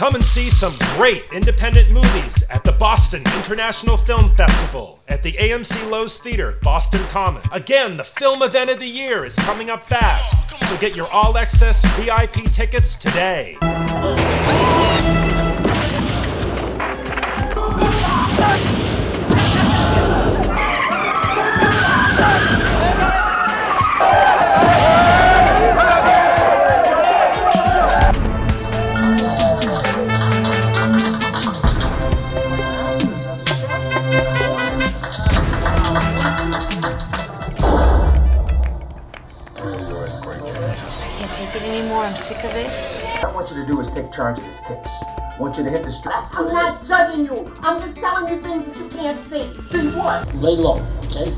Come and see some great independent movies at the Boston International Film Festival at the AMC Lowe's Theater, Boston Common. Again, the film event of the year is coming up fast, so get your all-access VIP tickets today. Of it. What I want you to do is take charge of this case. I want you to hit the streets. I'm not judging you. I'm just telling you things that you can't see. See what? Lay low, okay?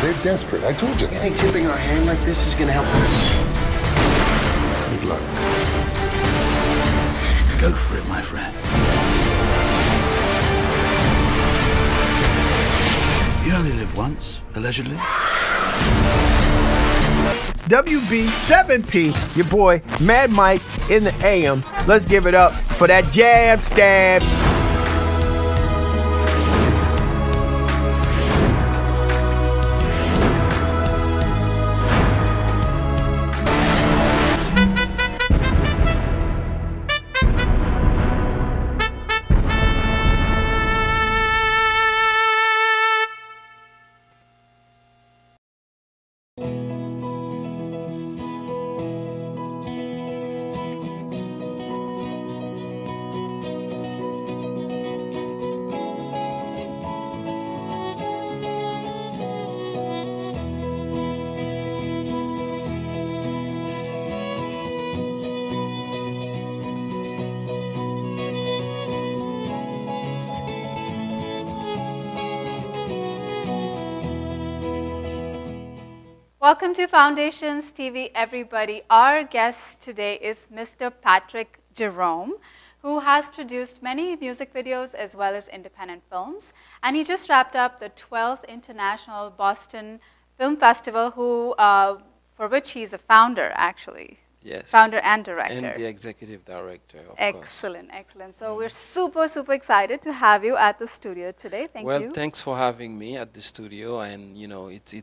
They're desperate. I told you. You think tipping our hand like this is gonna help us? Good luck. Go for it, my friend. You only live once, allegedly. WB7P, your boy Mad Mike in the AM. Let's give it up for that jab stab. Welcome to Foundations TV, everybody. Our guest today is Mr. Patrick Jerome, who has produced many music videos as well as independent films. And he just wrapped up the 12th International Boston Film Festival, for which he's a founder, actually. Yes. Founder and director. And the executive director, of course. Excellent, excellent. So we're super, super excited to have you at the studio today. Thank you. Well, thanks for having me at the studio. And, you know, it's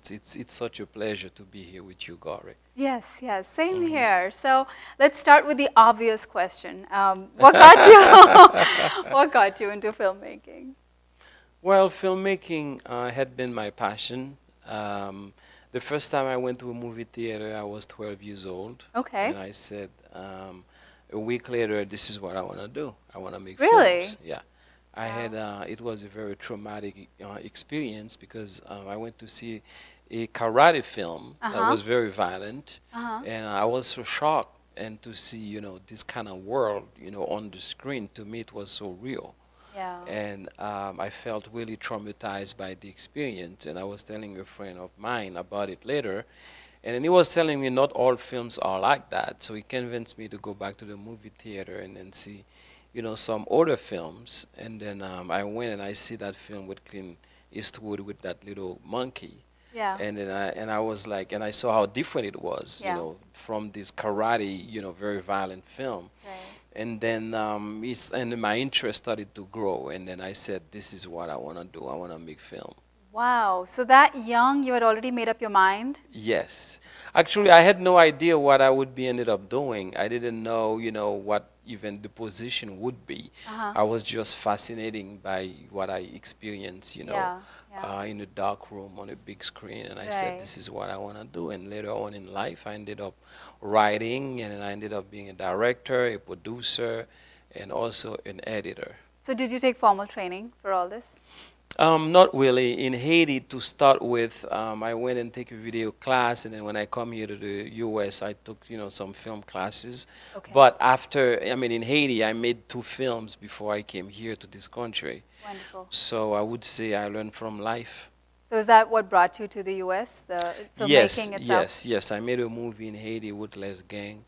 such a pleasure to be here with you, Gauri. Yes, yes. Same here. So let's start with the obvious question. What got you into filmmaking? Well, filmmaking had been my passion. The first time I went to a movie theater, I was 12 years old. Okay. And I said, a week later, this is what I want to do. I want to make films. Really? Yeah. I had, it was a very traumatic experience because I went to see a karate film that was very violent. And I was so shocked and to see, you know, this kind of world, you know, on the screen. To me, it was so real. Yeah. And I felt really traumatized by the experience, and I was telling a friend of mine about it later, and he was telling me not all films are like that, so he convinced me to go back to the movie theater and then see, you know, some other films, and then I went and I see that film with Clint Eastwood with that little monkey. Yeah. And then I was like, and I saw how different it was, you know, from this karate, you know, very violent film. Right. And then my interest started to grow, and then I said, this is what I want to do. I want to make film. Wow. So that young, you had already made up your mind? Yes. Actually, I had no idea what I would be ended up doing. I didn't know, you know, what even the position would be. I was just fascinated by what I experienced, you know, in a dark room on a big screen. And I said, this is what I want to do. And later on in life, I ended up writing, and I ended up being a director, a producer, and also an editor. So did you take formal training for all this? Not really. In Haiti, to start with, I went and took a video class, and then when I come here to the U.S., I took, you know, some film classes. Okay. But after, I mean, in Haiti, I made 2 films before I came here to this country. Wonderful. So I would say I learned from life. So is that what brought you to the U.S., the filmmaking itself? Yes, yes. I made a movie in Haiti with Les Gang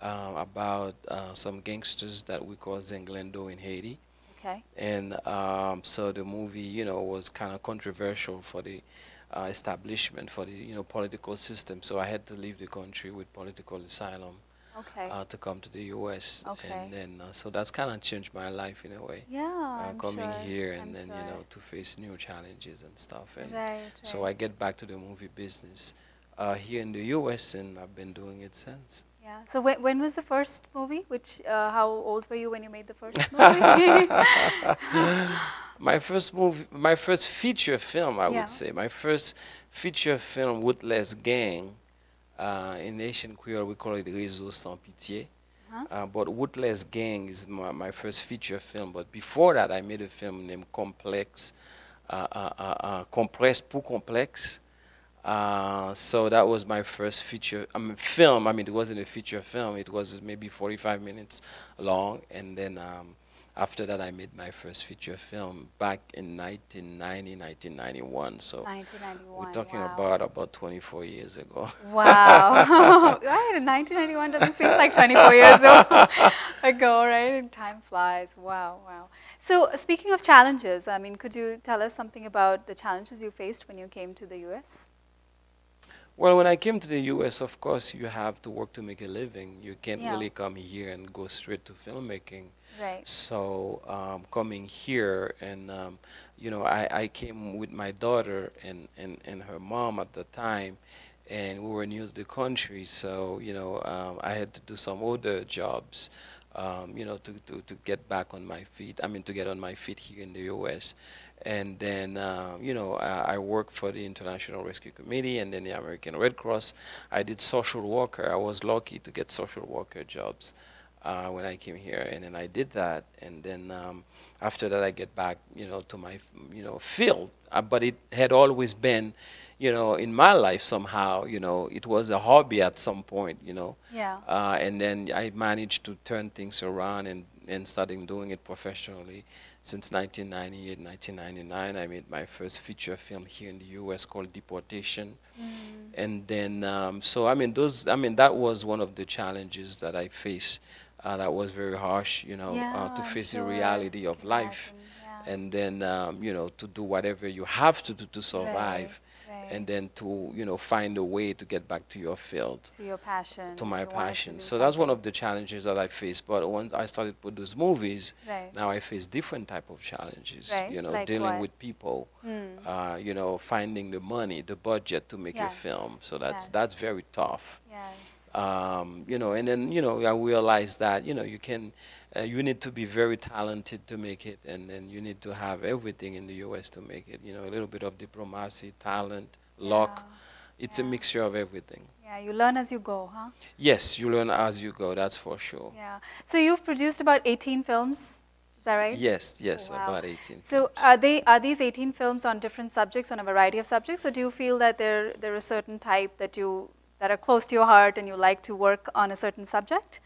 about some gangsters that we call Zenglendo in Haiti. And so the movie, you know, was kind of controversial for the establishment, for the political system. So I had to leave the country with political asylum. Okay. To come to the U.S. Okay. And then, so that's kind of changed my life in a way. Yeah, coming here and then, you know, to face new challenges and stuff. And so I get back to the movie business here in the U.S. and I've been doing it since. Yeah. So when was the first movie? Which, how old were you when you made the first movie? My first movie, my first feature film, I would say. My first feature film, Woodless Gang. In Asian Creole, we call it Réseau Sans Pitié. But Woodless Gang is my first feature film. But before that, I made a film named Compress Pour Complex. So that was my first feature film. I mean, it wasn't a feature film. It was maybe 45 minutes long. And then after that, I made my first feature film back in 1990, 1991. So 1991, we're talking about 24 years ago. Wow. Right, 1991 doesn't seem like 24 years ago, right? Time flies. Wow, wow. So speaking of challenges, I mean, could you tell us something about the challenges you faced when you came to the U.S.? Well, when I came to the U.S., of course, you have to work to make a living. You can't really come here and go straight to filmmaking. Right. So coming here and, you know, I came with my daughter and her mom at the time, and we were new to the country. So, you know, I had to do some other jobs, you know, to get back on my feet. I mean, to get on my feet here in the U.S. And then, you know, I worked for the International Rescue Committee and then the American Red Cross. I did social worker. I was lucky to get social worker jobs when I came here, and then I did that. And then after that, I get back, you know, to my, you know, field. But it had always been, you know, in my life somehow, you know, it was a hobby at some point, you know. Yeah. And then I managed to turn things around and started doing it professionally. Since 1998, 1999, I made my first feature film here in the U.S. called Deportation. And then, so I mean, that was one of the challenges that I faced. That was very harsh, you know, to face the reality of life. And then, you know, to do whatever you have to do to survive. And then to, you know, find a way to get back to your field. To your passion. To my passion. So that's one of the challenges that I faced. But once I started to produce movies, now I face different type of challenges. You know, like dealing with people, you know, finding the money, the budget to make a film. So that's very tough. You know, and then, you know, I realized that, you know, you can, you need to be very talented to make it, and then you need to have everything in the U.S. to make it. You know, a little bit of diplomacy, talent, luck. It's a mixture of everything. Yeah, you learn as you go, huh? Yes, you learn as you go, that's for sure. Yeah. So you've produced about 18 films. Is that right? Yes, yes, about 18. So are these 18 films on different subjects, on a variety of subjects, or do you feel that there are a certain type that are close to your heart and you like to work on a certain subject?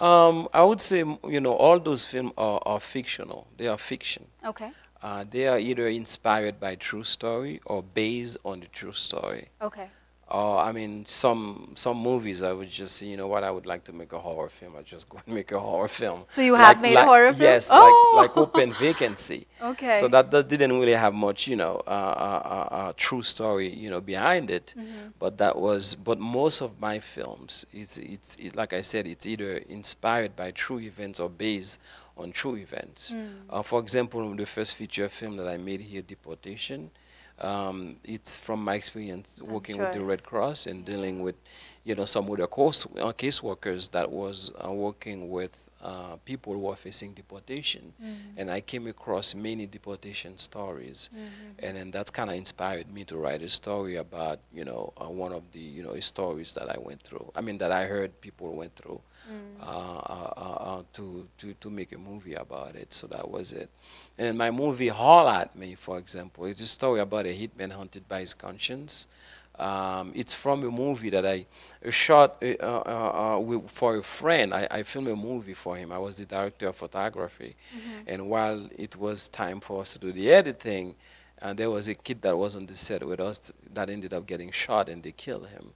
I would say, you know, all those films are fictional. They are fiction. Okay. They are either inspired by true story or based on the true story. Okay. I mean, some movies I would just say, you know what, I would like to make a horror film. I just go and make a horror film. So you have made horror films? Yes, like Open Vacancy. Okay. So that didn't really have much, you know, true story, you know, behind it. But that was, but most of my films, it's like I said, it's either inspired by true events or based on true events. For example, the first feature film that I made here, Deportation. It's from my experience working with the Red Cross and dealing with, you know, some of the caseworkers that was working with people who are facing deportation. And I came across many deportation stories. And then that kind of inspired me to write a story about, you know, one of the, you know, stories that I went through. I mean, that I heard people went through to make a movie about it. So that was it. And my movie, Holler at Me, for example, it's a story about a hitman hunted by his conscience. It's from a movie that I shot for a friend. I filmed a movie for him. I was the director of photography. And while it was time for us to do the editing, there was a kid that was on the set with us that ended up getting shot, and they killed him.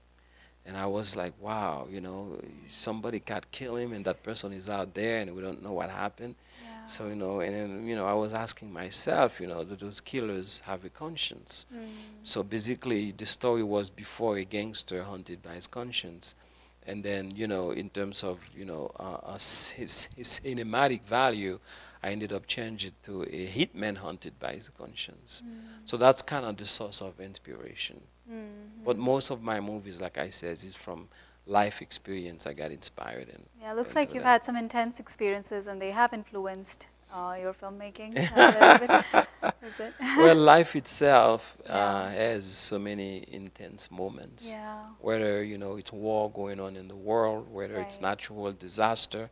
And I was like, wow, you know, somebody got killed him and that person is out there and we don't know what happened. Yeah. So, you know, and then, you know, I was asking myself, you know, do those killers have a conscience? Mm. So basically the story was before a gangster hunted by his conscience. And then, you know, in terms of, you know, his cinematic value, I ended up changing it to a hitman hunted by his conscience. Mm. So that's kind of the source of inspiration. Mm-hmm. But most of my movies, like I said, is from life experience I got inspired in. Yeah, it looks like you've had some intense experiences and they have influenced your filmmaking a little bit, is it? Well, life itself has so many intense moments. Yeah. Whether, you know, it's war going on in the world, whether it's natural disaster,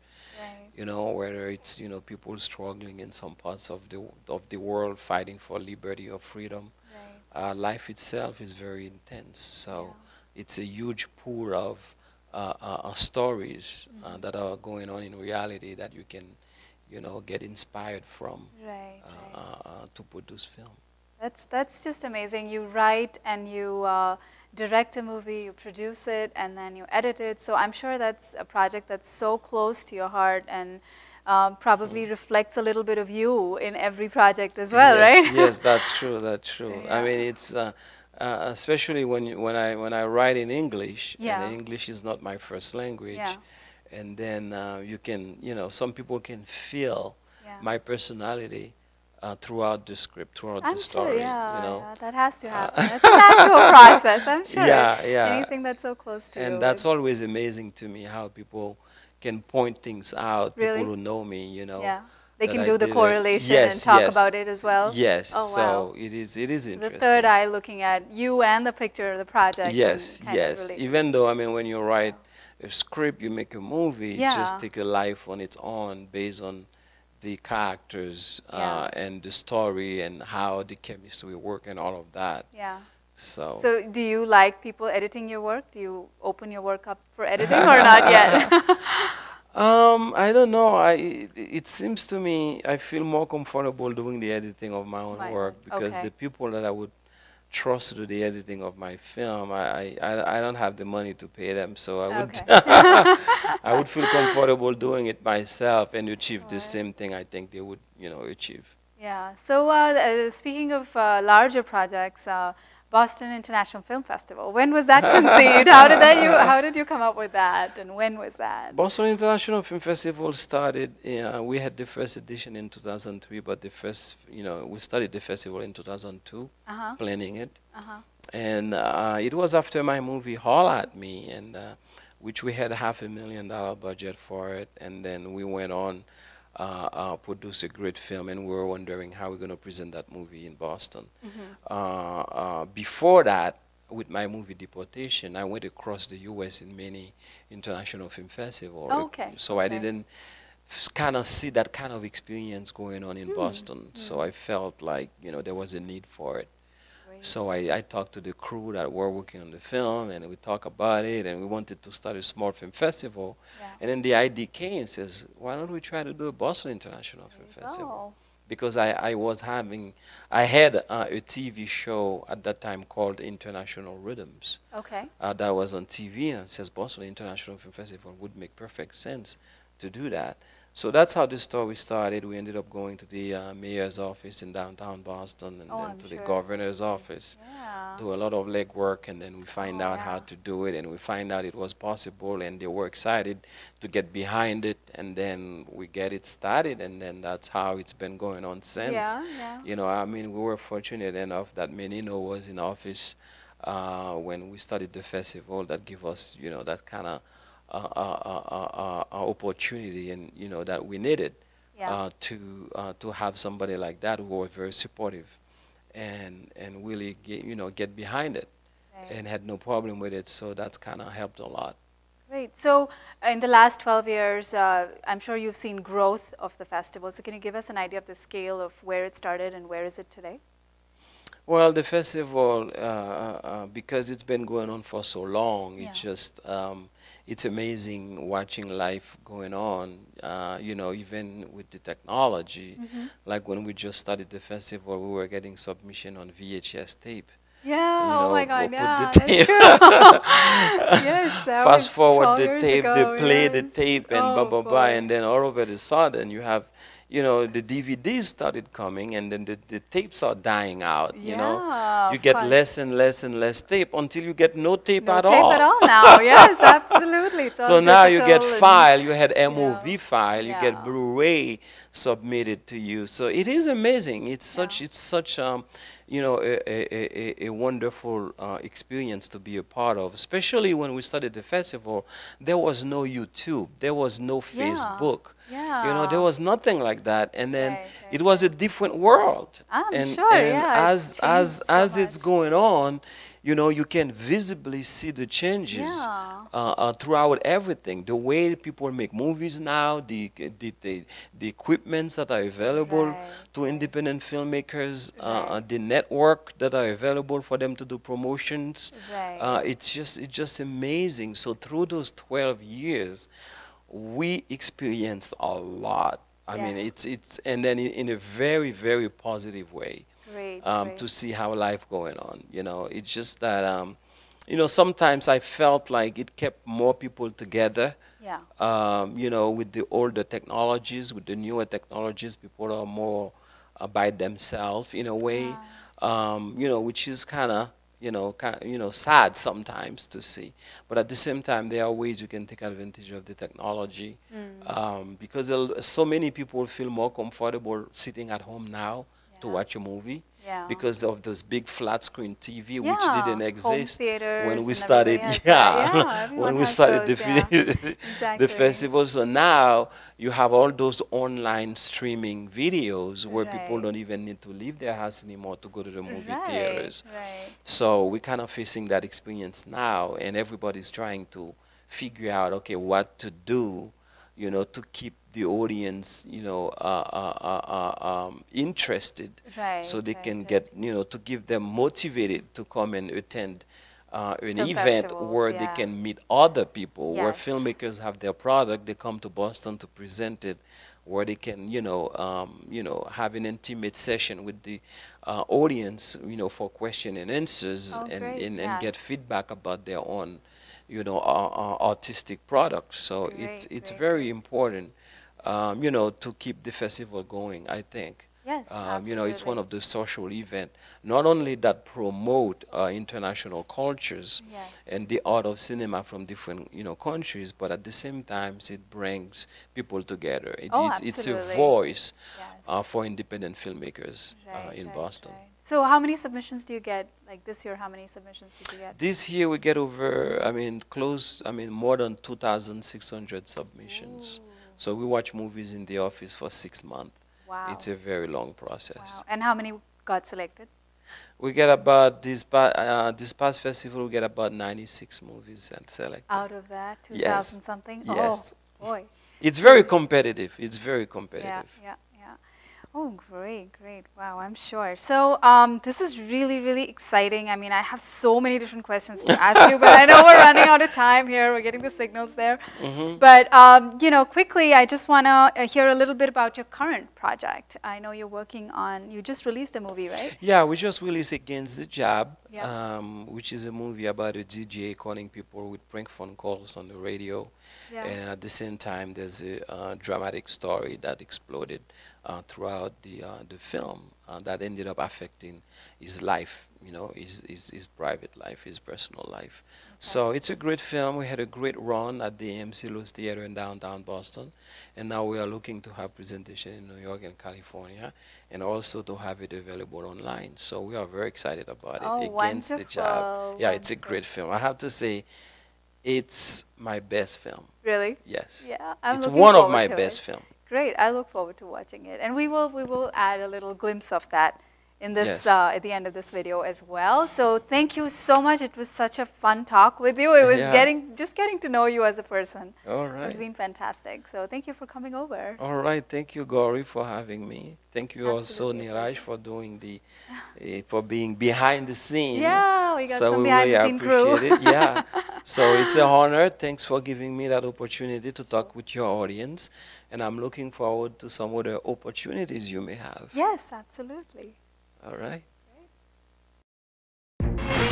you know, whether it's, you know, people struggling in some parts of the world, fighting for liberty or freedom. Life itself is very intense, so it's a huge pool of stories that are going on in reality that you can, you know, get inspired from to produce film. That's just amazing. You write and you direct a movie, you produce it, and then you edit it. So I'm sure that's a project that's so close to your heart and. Probably reflects a little bit of you in every project as well, right? Yes, that's true. That's true. Yeah. I mean, it's especially when I write in English, and English is not my first language, and then you can, you know, some people can feel my personality throughout the script, throughout the story. Yeah, you know? That has to happen. That's a natural process. I'm sure. Yeah, yeah. Anything that's so close to you. And that's always amazing to me how people. Can point things out, people who know me, you know. Yeah, they can do the correlation and talk about it as well. Yes, oh, wow. So it is interesting. The third eye looking at you and the picture of the project. Yes, yes, even though, I mean, when you write a script, you make a movie, it just takes a life on its own based on the characters and the story and how the chemistry work and all of that. Yeah. So do you like people editing your work? Do you open your work up for editing or not yet? I don't know. It seems to me I feel more comfortable doing the editing of my own work because the people that I would trust to do the editing of my film, I don't have the money to pay them. So I would I would feel comfortable doing it myself and achieve the same thing I think they would, you know, achieve. Yeah. So speaking of larger projects, Boston International Film Festival. When was that conceived? How did you come up with that, and when was that? Boston International Film Festival started. We had the first edition in 2003, but the first, you know, we started the festival in 2002, planning it, and it was after my movie "Holler at Me," and which we had $500,000 budget for it, and then we went on produce a great film, and we were wondering how we're going to present that movie in Boston. Before that, with my movie Deportation, I went across the U.S. in many international film festivals. So I didn't kind of see that kind of experience going on in Boston. So I felt like, you know, there was a need for it. So I talked to the crew that were working on the film, and we talked about it, and we wanted to start a small film festival. And then the idea came and says, why don't we try to do a Boston International Film Festival? Because I had a TV show at that time called International Rhythms. That was on TV, and it says Boston International Film Festival would make perfect sense to do that. So that's how the story started. We ended up going to the mayor's office in downtown Boston and then to the governor's office, do a lot of legwork, and then we find out how to do it, and we find out it was possible, and they were excited to get behind it, and then we get it started, and then that's how it's been going on since. You know, I mean, we were fortunate enough that Menino was in office when we started the festival. That gave us, you know, that kind of opportunity, and you know that we needed to have somebody like that who was very supportive and really get behind it and had no problem with it. So that's kind of helped a lot. Great. So in the last 12 years, I'm sure you've seen growth of the festival. So can you give us an idea of the scale of where it started and where is it today? Well, the festival, because it's been going on for so long, it's just, it's amazing watching life going on, you know, even with the technology. Like when we just started the festival, we were getting submission on VHS tape. Yeah, oh my God, yeah, that's true. Yes, that fast forward the tape, they play the tape and blah, blah, blah, and then all of a sudden you have, you know, the DVDs started coming and then the tapes are dying out, you know. You get less and less and less tape until you get no tape at all. No tape at all now, yes, absolutely. So now you get file, you had MOV file, you get Blu-ray submitted to you. So it is amazing. It's such you know, a wonderful experience to be a part of, especially when we started the festival. There was no YouTube, there was no Facebook, you know, there was nothing like that. And then it was a different world. I'm sure, as it's going on, you know, you can visibly see the changes throughout everything. The way people make movies now, the equipments that are available to independent filmmakers, the network that are available for them to do promotions. It's just amazing. So through those 12 years, we experienced a lot. I mean, it's and then in a very, very positive way. To see how life going on, you know, it's just that, you know, sometimes I felt like it kept more people together. Yeah. You know, with the older technologies, with the newer technologies, people are more by themselves in a way, you know, which is kind of sad sometimes to see. But at the same time, there are ways you can take advantage of the technology because so many people feel more comfortable sitting at home now to watch a movie because of those big flat screen TV which didn't exist when we started. When we started the festival. So now you have all those online streaming videos where people don't even need to leave their house anymore to go to the movie theaters. So we're kind of facing that experience now, and everybody's trying to figure out, okay, what to do, you know, to keep the audience, you know, interested, so they can get, you know, to give them motivated to come and attend an event where they can meet other people, where filmmakers have their product, they come to Boston to present it, where they can, you know, have an intimate session with the audience, you know, for question and answers and get feedback about their own, you know, artistic products. So it's very important, you know, to keep the festival going, I think. Yes, absolutely. You know, it's one of the social events, not only that promote international cultures and the art of cinema from different, you know, countries, but at the same time, it brings people together. It's a voice for independent filmmakers in Boston. So how many submissions do you get? Like this year, how many submissions did you get? This year we get over, I mean, close, I mean, more than 2,600 submissions. Ooh. So we watch movies in the office for 6 months. Wow. It's a very long process. Wow. And how many got selected? We get about, this past festival, we get about 96 movies selected. Out of that, 2,000 something? Yes. Oh, boy. It's very competitive. It's very competitive. Yeah, yeah. Oh, great, great. Wow, I'm sure. So this is really, really exciting. I mean, I have so many different questions to ask you, but I know we're running out of time here. We're getting the signals there. But, you know, quickly, I just want to hear a little bit about your current project. I know you're working on, you just released a movie, right? Yeah, we just released Against the Job, which is a movie about a DJ calling people with prank phone calls on the radio. Yeah. And at the same time, there's a dramatic story that exploded throughout the film that ended up affecting his life, you know, his private life, his personal life. Okay. So it's a great film. We had a great run at the AMC Loews Theater in downtown Boston, and now we are looking to have presentation in New York and California, and also to have it available online. So we are very excited about it. Oh, Against the Job. Yeah, it's a great film. I have to say, it's my best film. Really? Yes. Yeah, it's one of my best films. Great. I look forward to watching it. And we will add a little glimpse of that in this, at the end of this video as well. So thank you so much. It was such a fun talk with you. It was just getting to know you as a person. All right. It's been fantastic. So thank you for coming over. All right. Thank you, Gauri, for having me. Thank you also, Niraj, for doing the, for being behind the scene. Yeah, we got some behind the scene crew. So we really appreciate it. Yeah. So it's an honor. Thanks for giving me that opportunity to talk with your audience. And I'm looking forward to some other opportunities you may have. Yes, absolutely. All right.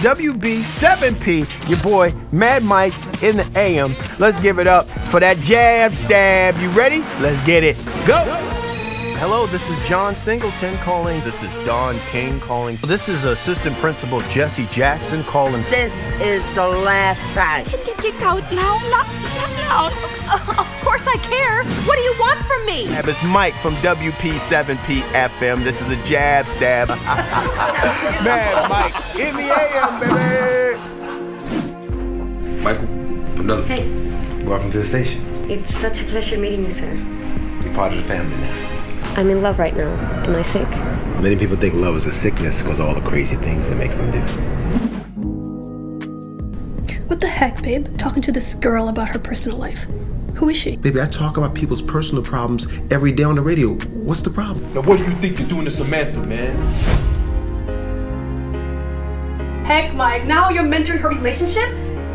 WB7P, your boy Mad Mike in the AM. Let's give it up for that jab stab. You ready? Let's get it. Go! Hello, this is John Singleton calling. This is Don King calling. This is Assistant Principal Jesse Jackson calling. This is the last time. You can get kicked out now. Of course I care. What do you want from me? It's Mike from WP7P FM. This is a jab stab. Man, Mike, in the AM, baby. Michael, Penella. Hey. Welcome to the station. It's such a pleasure meeting you, sir. You're part of the family now. I'm in love right now. Am I sick? Many people think love is a sickness because of all the crazy things it makes them do. What the heck, babe? Talking to this girl about her personal life. Who is she? Baby, I talk about people's personal problems every day on the radio. What's the problem? Now what do you think you're doing to Samantha, man? Heck, Mike, now you're mentoring her relationship?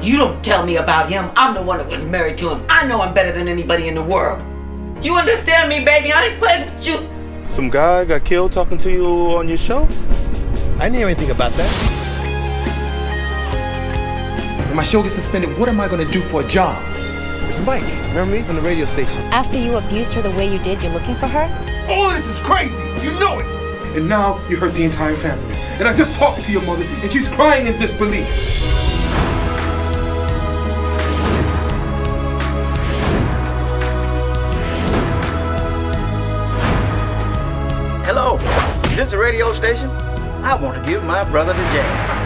You don't tell me about him. I'm the one that was married to him. I know him better than anybody in the world. You understand me, baby? I ain't playing with you. Some guy got killed talking to you on your show? I didn't hear anything about that. When my show gets suspended, what am I going to do for a job? It's Mike. Remember me? From the radio station. After you abused her the way you did, you're looking for her? All this is crazy. You know it. And now you hurt the entire family. And I just talked to your mother, and she's crying in disbelief. Hello, is this a radio station? I want to give my brother the jazz.